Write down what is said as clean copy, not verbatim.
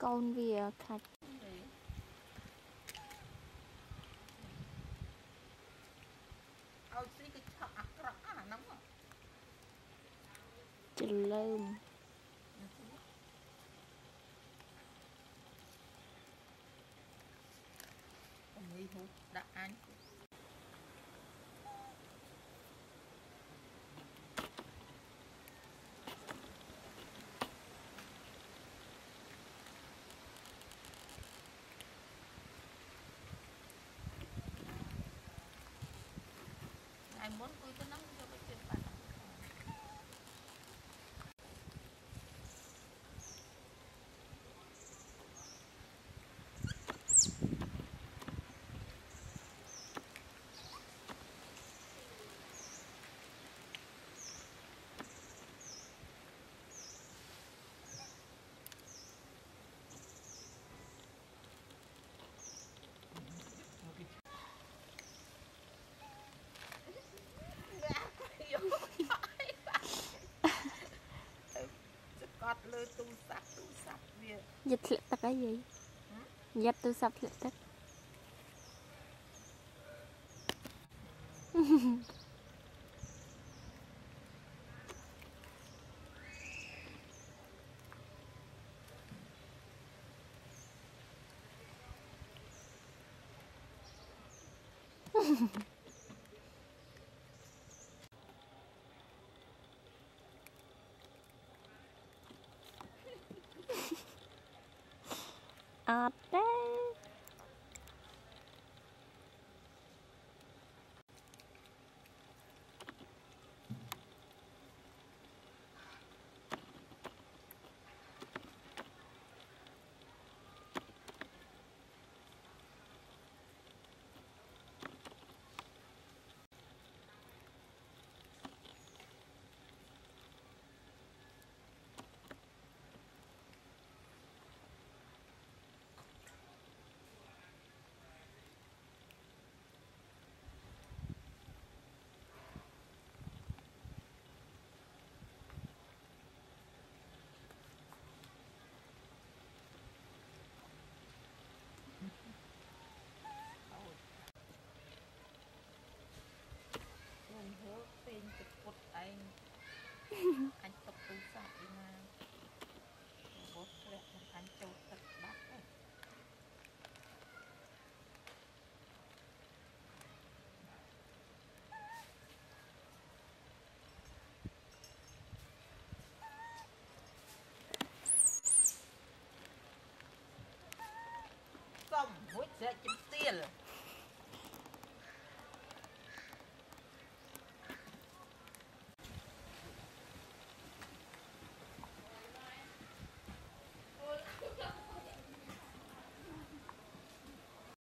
Con vìa khạch chừng lơm đặt anh. Cọt lơ tu sập việc. Giật lệ tắc cái gì? Giật tu sập lệ tắc. Ở đây anh tập tu sạch đi mà bố lẹ anh châu tập bắt này xong mũi sẽ chấm tiền.